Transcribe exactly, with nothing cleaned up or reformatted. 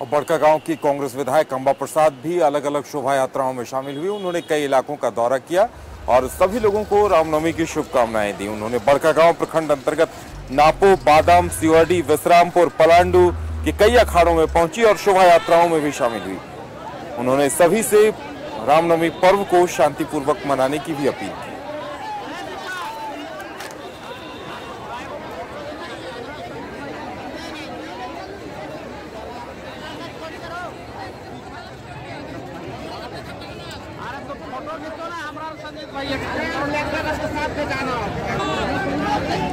और बड़का गाँव की कांग्रेस विधायक अंबा प्रसाद भी अलग अलग शोभा यात्राओं में शामिल हुई। उन्होंने कई इलाकों का दौरा किया और सभी लोगों को रामनवमी की शुभकामनाएं दी। उन्होंने बड़का गाँव प्रखंड अंतर्गत नापो, बादाम, सीवडी, विश्रामपुर, पलांडू के कई अखाड़ों में पहुंची और शोभा यात्राओं में भी शामिल हुई। उन्होंने सभी से रामनवमी पर्व को शांतिपूर्वक मनाने की भी अपील की। फोटो खींचो ना हमरा संदेश भाई, लेक्चर के साथ में जाना।